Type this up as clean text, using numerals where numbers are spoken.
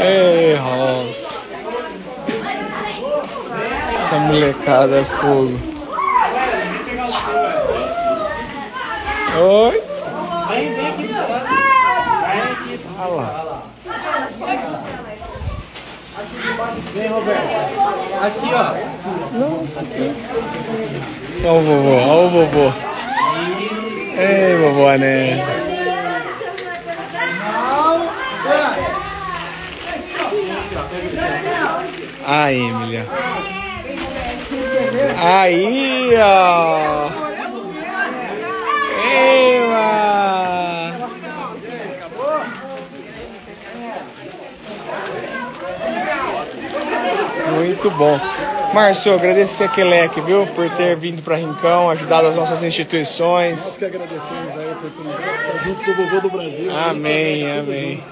Ei, Rosa. Essa molecada é fogo. Oi. Vem aqui. Vai aqui. Olha lá. Vem, Roberto. Aqui, ó. Não, aqui. Olha o vovô, olha o vovô. Ei, vovô Anésio. A Emilia. Aí, ó. Eba. Muito bom. Marcio, agradecer a Keleck, viu, por ter vindo para Rincão, ajudado as nossas instituições. Nós que agradecemos a oportunidade de estar junto com o vovô do Brasil. Amém, amém.